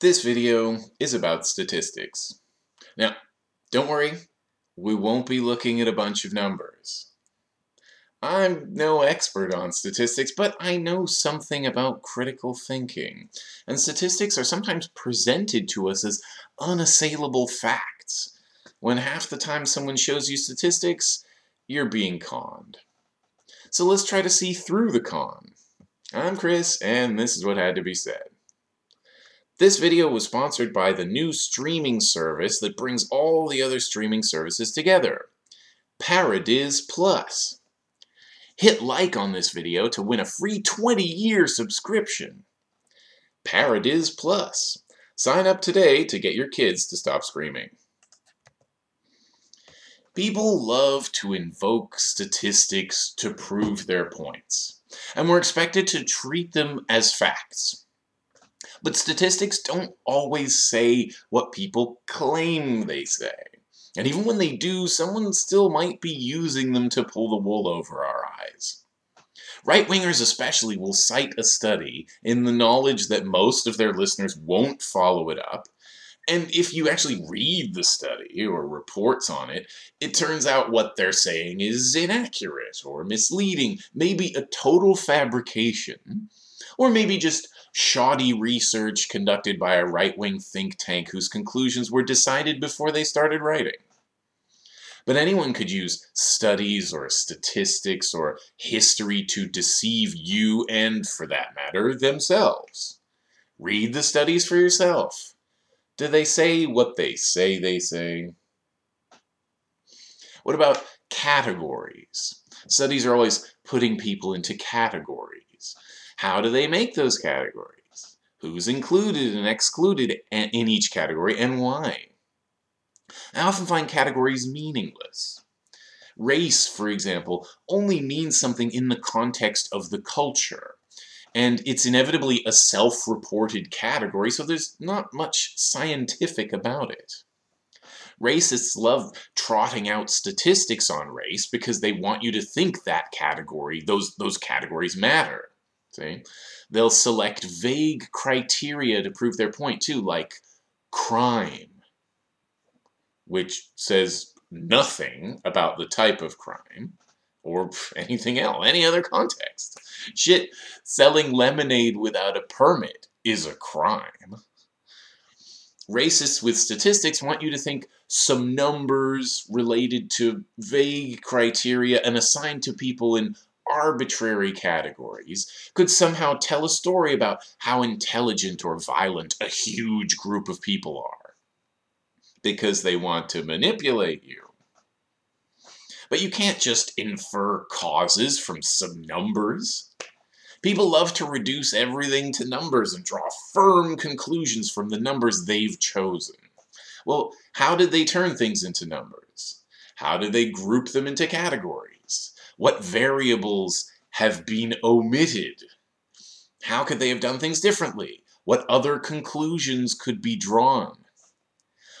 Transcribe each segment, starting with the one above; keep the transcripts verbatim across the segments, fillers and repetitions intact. This video is about statistics. Now, don't worry, we won't be looking at a bunch of numbers. I'm no expert on statistics, but I know something about critical thinking, and statistics are sometimes presented to us as unassailable facts. When half the time someone shows you statistics, you're being conned. So let's try to see through the con. I'm Chris, and this is what had to be said. This video was sponsored by the new streaming service that brings all the other streaming services together, Paradise Plus. Hit like on this video to win a free twenty year subscription. Paradise Plus. Sign up today to get your kids to stop screaming. People love to invoke statistics to prove their points, and we're expected to treat them as facts. But statistics don't always say what people claim they say, and even when they do, someone still might be using them to pull the wool over our eyes. Right-wingers especially will cite a study in the knowledge that most of their listeners won't follow it up. And if you actually read the study or reports on it, it turns out what they're saying is inaccurate or misleading, maybe a total fabrication, or maybe just shoddy research conducted by a right-wing think tank whose conclusions were decided before they started writing. But anyone could use studies or statistics or history to deceive you and, for that matter, themselves. Read the studies for yourself. Do they say what they say they say? What about categories? Studies are always putting people into categories. How do they make those categories? Who's included and excluded in each category, and why? I often find categories meaningless. Race, for example, only means something in the context of the culture. And it's inevitably a self-reported category, so there's not much scientific about it. Racists love trotting out statistics on race because they want you to think that category, those, those categories matter. See? They'll select vague criteria to prove their point too, like crime, which says nothing about the type of crime. Or anything else, any other context. Shit, selling lemonade without a permit is a crime. Racists with statistics want you to think some numbers related to vague criteria and assigned to people in arbitrary categories could somehow tell a story about how intelligent or violent a huge group of people are, because they want to manipulate you. But you can't just infer causes from some numbers. People love to reduce everything to numbers and draw firm conclusions from the numbers they've chosen. Well, how did they turn things into numbers? How did they group them into categories? What variables have been omitted? How could they have done things differently? What other conclusions could be drawn?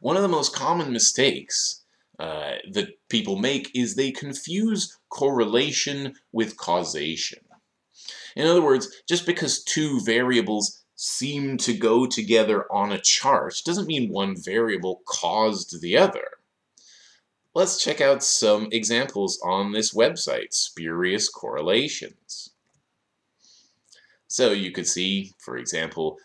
One of the most common mistakes Uh, that people make is they confuse correlation with causation. In other words, just because two variables seem to go together on a chart doesn't mean one variable caused the other. Let's check out some examples on this website, Spurious Correlations. So you could see, for example,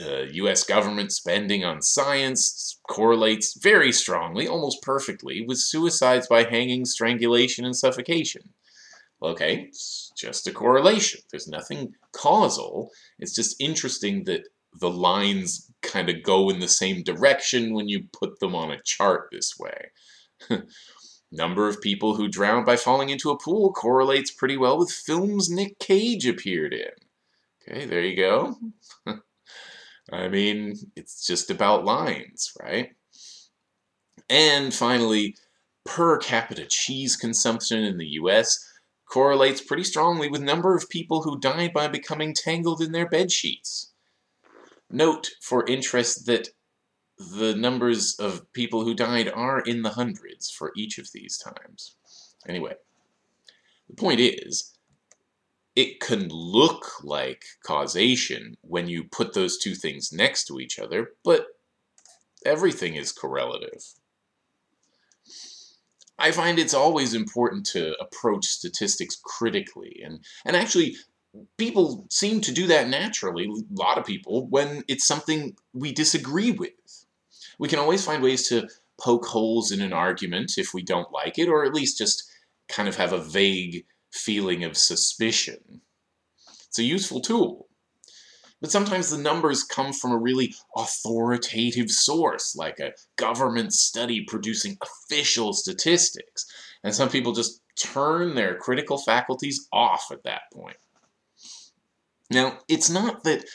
Uh, U S government spending on science correlates very strongly, almost perfectly, with suicides by hanging, strangulation, and suffocation. Okay, it's just a correlation. There's nothing causal. It's just interesting that the lines kind of go in the same direction when you put them on a chart this way. Number of people who drowned by falling into a pool correlates pretty well with films Nick Cage appeared in. Okay, there you go. I mean, it's just about lines, right? And finally, per capita cheese consumption in the U S correlates pretty strongly with number of people who died by becoming tangled in their bed sheets. Note for interest that the numbers of people who died are in the hundreds for each of these times. Anyway, the point is, it can look like causation when you put those two things next to each other, but everything is correlative. I find it's always important to approach statistics critically, and, and actually people seem to do that naturally, a lot of people, when it's something we disagree with. We can always find ways to poke holes in an argument if we don't like it, or at least just kind of have a vague feeling of suspicion. It's a useful tool. But sometimes the numbers come from a really authoritative source, like a government study producing official statistics. And some people just turn their critical faculties off at that point. Now, it's not that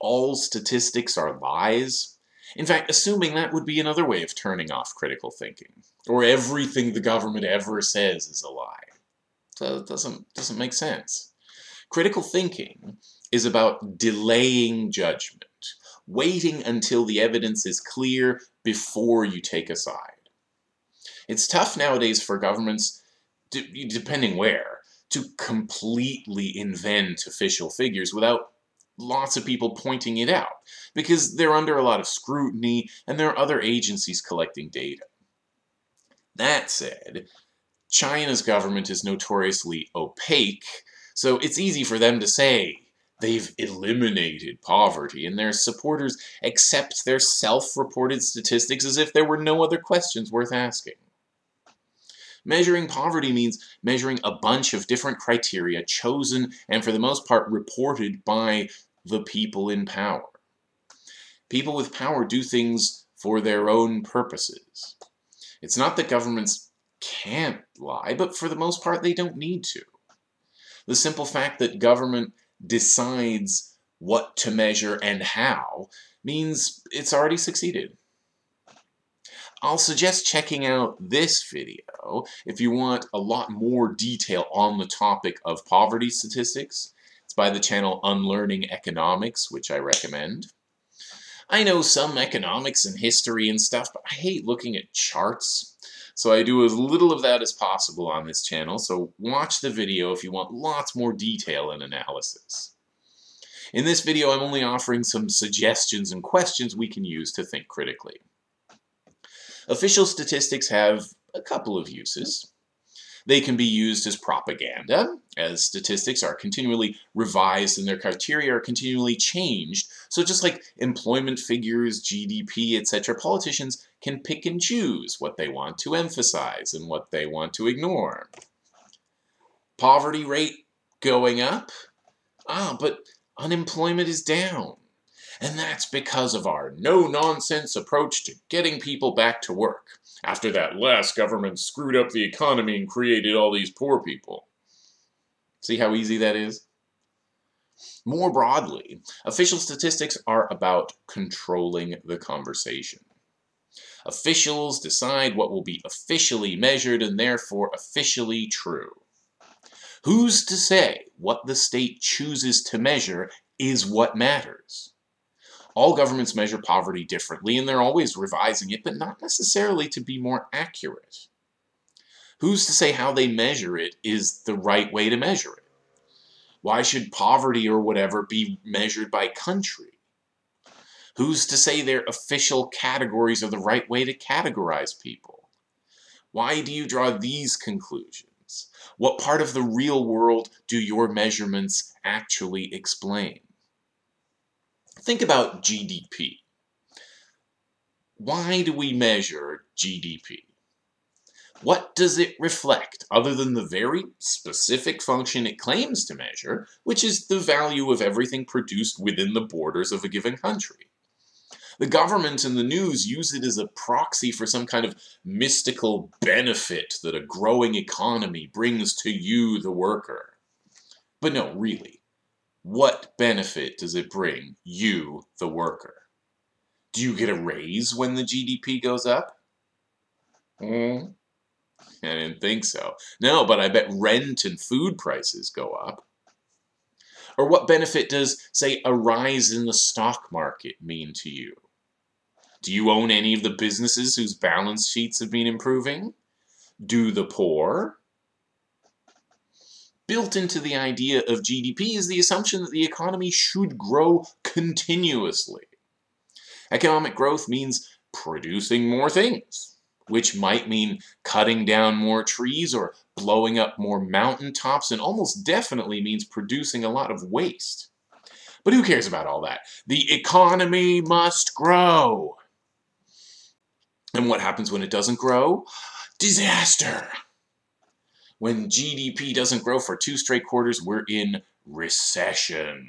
all statistics are lies. In fact, assuming that would be another way of turning off critical thinking, or everything the government ever says is a lie. So it doesn't, doesn't make sense. Critical thinking is about delaying judgment, waiting until the evidence is clear before you take a side. It's tough nowadays for governments, depending where, to completely invent official figures without lots of people pointing it out, because they're under a lot of scrutiny and there are other agencies collecting data. That said, China's government is notoriously opaque, so it's easy for them to say they've eliminated poverty, and their supporters accept their self-reported statistics as if there were no other questions worth asking. Measuring poverty means measuring a bunch of different criteria chosen and for the most part reported by the people in power. People with power do things for their own purposes. It's not that governments can't lie, but for the most part they don't need to. The simple fact that government decides what to measure and how means it's already succeeded. I'll suggest checking out this video if you want a lot more detail on the topic of poverty statistics. It's by the channel Unlearning Economics, which I recommend. I know some economics and history and stuff, but I hate looking at charts, so I do as little of that as possible on this channel, so watch the video if you want lots more detail and analysis. In this video, I'm only offering some suggestions and questions we can use to think critically. Official statistics have a couple of uses. They can be used as propaganda, as statistics are continually revised and their criteria are continually changed. So just like employment figures, G D P, et cetera, politicians can pick and choose what they want to emphasize and what they want to ignore. Poverty rate going up? Ah, but unemployment is down. And that's because of our no-nonsense approach to getting people back to work, after that last government screwed up the economy and created all these poor people. See how easy that is? More broadly, official statistics are about controlling the conversation. Officials decide what will be officially measured and therefore officially true. Who's to say what the state chooses to measure is what matters? All governments measure poverty differently, and they're always revising it, but not necessarily to be more accurate. Who's to say how they measure it is the right way to measure it? Why should poverty or whatever be measured by country? Who's to say their official categories are the right way to categorize people? Why do you draw these conclusions? What part of the real world do your measurements actually explain? Think about G D P. Why do we measure G D P? What does it reflect other than the very specific function it claims to measure, which is the value of everything produced within the borders of a given country? The government and the news use it as a proxy for some kind of mystical benefit that a growing economy brings to you, the worker. But no, really. What benefit does it bring you, the worker? Do you get a raise when the G D P goes up? Mm. I didn't think so. No, but I bet rent and food prices go up. Or what benefit does, say, a rise in the stock market mean to you? Do you own any of the businesses whose balance sheets have been improving? Do the poor? Built into the idea of G D P is the assumption that the economy should grow continuously. Economic growth means producing more things, which might mean cutting down more trees or blowing up more mountaintops, and almost definitely means producing a lot of waste. But who cares about all that? The economy must grow. And what happens when it doesn't grow? Disaster! When G D P doesn't grow for two straight quarters, we're in recession.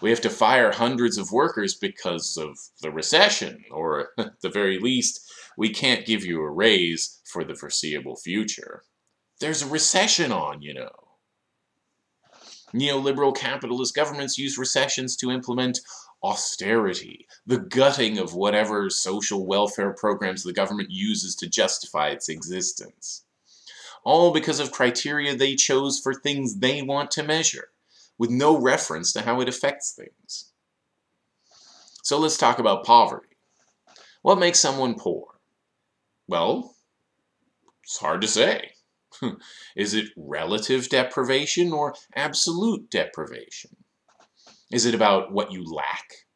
We have to fire hundreds of workers because of the recession, or at the very least, we can't give you a raise for the foreseeable future. There's a recession on, you know. Neoliberal capitalist governments use recessions to implement austerity, the gutting of whatever social welfare programs the government uses to justify its existence. All because of criteria they chose for things they want to measure, with no reference to how it affects things. So let's talk about poverty. What makes someone poor? Well, it's hard to say. Is it relative deprivation or absolute deprivation? Is it about what you lack?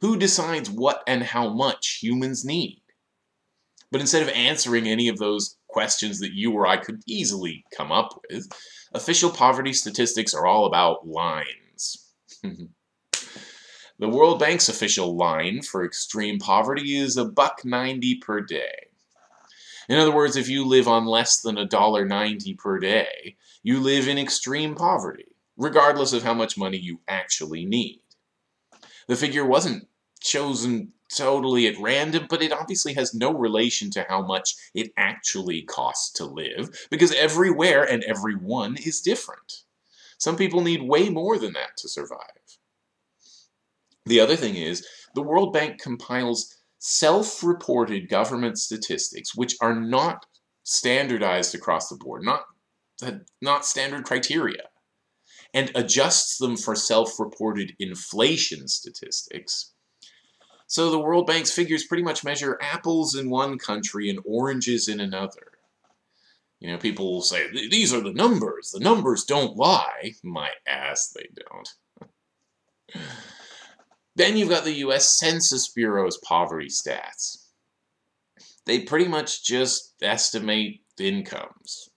Who decides what and how much humans need? But instead of answering any of those questions that you or I could easily come up with, official poverty statistics are all about lines. The World Bank's official line for extreme poverty is a buck ninety per day. In other words, if you live on less than a dollar ninety per day, you live in extreme poverty, regardless of how much money you actually need. The figure wasn't chosen totally at random, but it obviously has no relation to how much it actually costs to live, because everywhere and everyone is different. Some people need way more than that to survive. The other thing is, the World Bank compiles self-reported government statistics, which are not standardized across the board, not, not standard criteria, and adjusts them for self-reported inflation statistics. So the World Bank's figures pretty much measure apples in one country and oranges in another. You know, people will say, these are the numbers. The numbers don't lie. My ass, they don't. Then you've got the U S Census Bureau's poverty stats. They pretty much just estimate incomes.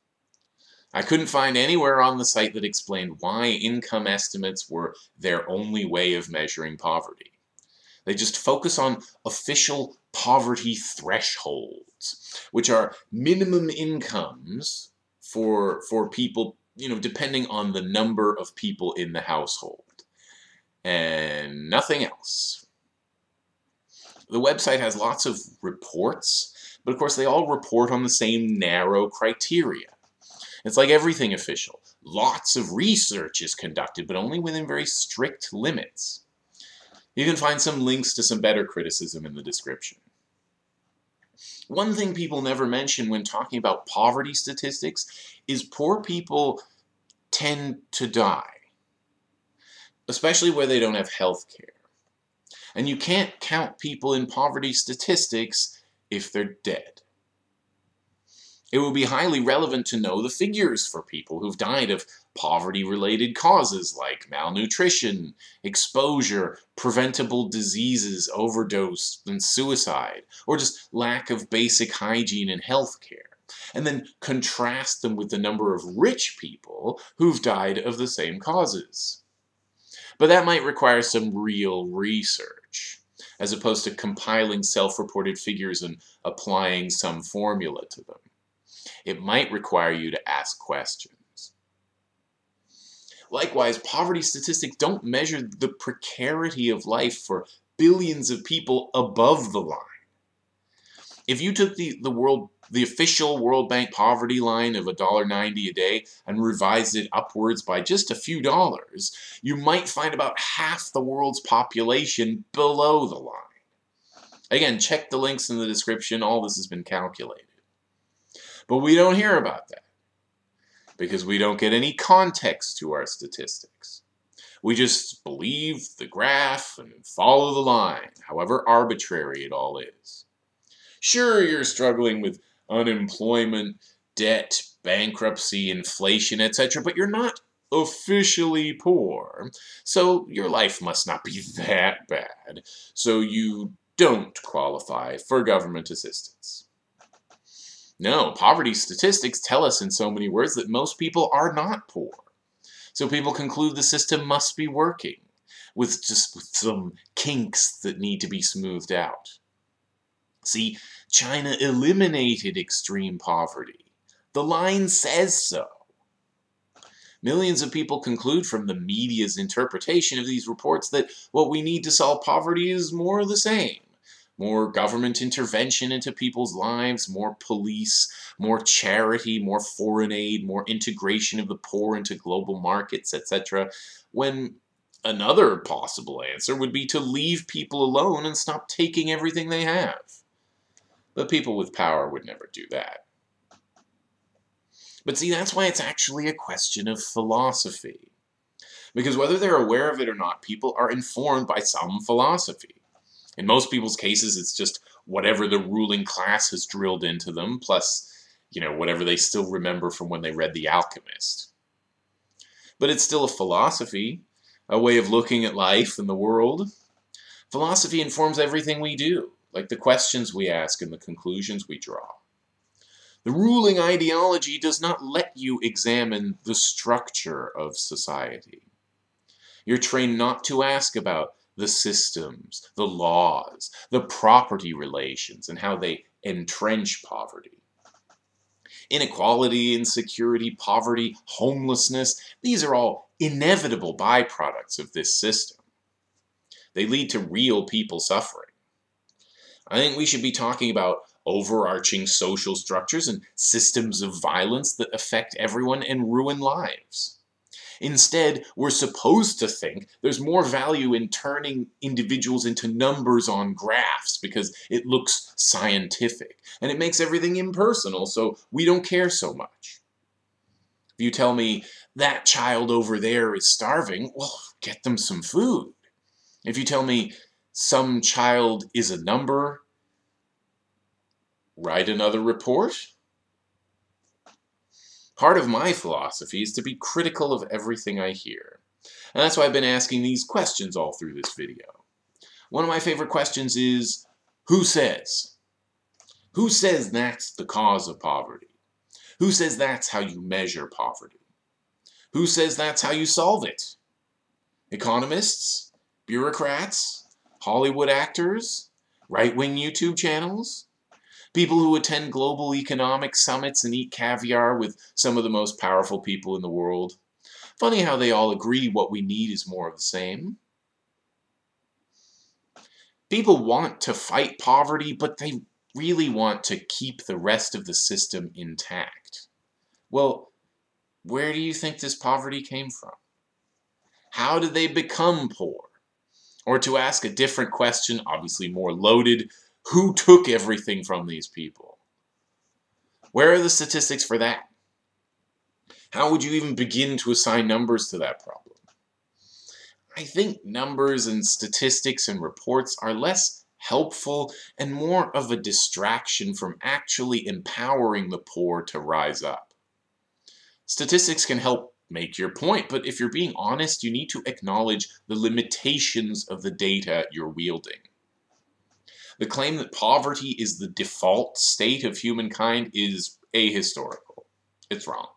I couldn't find anywhere on the site that explained why income estimates were their only way of measuring poverty. They just focus on official poverty thresholds, which are minimum incomes for, for people, you know, depending on the number of people in the household, and nothing else. The website has lots of reports, but of course they all report on the same narrow criteria. It's like everything official. Lots of research is conducted, but only within very strict limits. You can find some links to some better criticism in the description. One thing people never mention when talking about poverty statistics is poor people tend to die, especially where they don't have health care. And you can't count people in poverty statistics if they're dead. It would be highly relevant to know the figures for people who've died of poverty-related causes like malnutrition, exposure, preventable diseases, overdose, and suicide, or just lack of basic hygiene and health care, and then contrast them with the number of rich people who've died of the same causes. But that might require some real research, as opposed to compiling self-reported figures and applying some formula to them. It might require you to ask questions. Likewise, poverty statistics don't measure the precarity of life for billions of people above the line. If you took the, the, world, the official World Bank poverty line of a dollar ninety a day and revised it upwards by just a few dollars, you might find about half the world's population below the line. Again, check the links in the description. All this has been calculated. But we don't hear about that, because we don't get any context to our statistics. We just believe the graph and follow the line, however arbitrary it all is. Sure, you're struggling with unemployment, debt, bankruptcy, inflation, et cetera, but you're not officially poor, so your life must not be that bad, so you don't qualify for government assistance. No, poverty statistics tell us in so many words that most people are not poor, so people conclude the system must be working, with just with some kinks that need to be smoothed out. See, China eliminated extreme poverty. The line says so. Millions of people conclude from the media's interpretation of these reports that what we need to solve poverty is more of the same. More government intervention into people's lives, more police, more charity, more foreign aid, more integration of the poor into global markets, et cetera, when another possible answer would be to leave people alone and stop taking everything they have. But people with power would never do that. But see, that's why it's actually a question of philosophy. Because whether they're aware of it or not, people are informed by some philosophy. In most people's cases, it's just whatever the ruling class has drilled into them, plus, you know, whatever they still remember from when they read The Alchemist. But it's still a philosophy, a way of looking at life and the world. Philosophy informs everything we do, like the questions we ask and the conclusions we draw. The ruling ideology does not let you examine the structure of society. You're trained not to ask about the systems, the laws, the property relations, and how they entrench poverty. Inequality, insecurity, poverty, homelessness, these are all inevitable byproducts of this system. They lead to real people suffering. I think we should be talking about overarching social structures and systems of violence that affect everyone and ruin lives. Instead, we're supposed to think there's more value in turning individuals into numbers on graphs because it looks scientific, and it makes everything impersonal, so we don't care so much. If you tell me, that child over there is starving, well, get them some food. If you tell me, some child is a number, write another report. Part of my philosophy is to be critical of everything I hear. And that's why I've been asking these questions all through this video. One of my favorite questions is, who says? Who says that's the cause of poverty? Who says that's how you measure poverty? Who says that's how you solve it? Economists? Bureaucrats? Hollywood actors? Right-wing YouTube channels? People who attend global economic summits and eat caviar with some of the most powerful people in the world. Funny how they all agree what we need is more of the same. People want to fight poverty, but they really want to keep the rest of the system intact. Well, where do you think this poverty came from? How did they become poor? Or to ask a different question, obviously more loaded, who took everything from these people? Where are the statistics for that? How would you even begin to assign numbers to that problem? I think numbers and statistics and reports are less helpful and more of a distraction from actually empowering the poor to rise up. Statistics can help make your point, but if you're being honest, you need to acknowledge the limitations of the data you're wielding. The claim that poverty is the default state of humankind is ahistorical. It's wrong.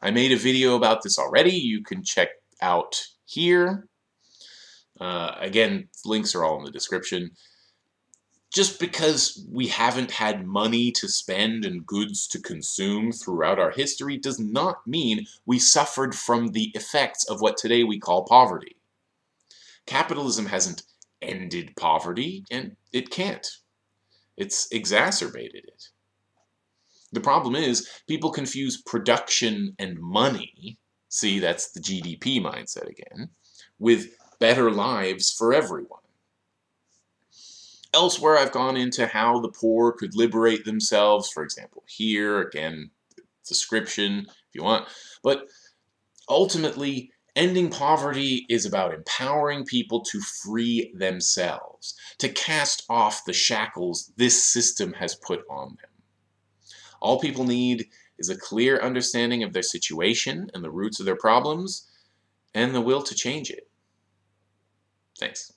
I made a video about this already. You can check out here. Uh, again, links are all in the description. Just because we haven't had money to spend and goods to consume throughout our history does not mean we suffered from the effects of what today we call poverty. Capitalism hasn't ended poverty, and it can't. It's exacerbated it. The problem is, people confuse production and money, see, that's the G D P mindset again, with better lives for everyone. Elsewhere, I've gone into how the poor could liberate themselves, for example, here, again, description, if you want, but ultimately, ending poverty is about empowering people to free themselves, to cast off the shackles this system has put on them. All people need is a clear understanding of their situation and the roots of their problems, and the will to change it. Thanks.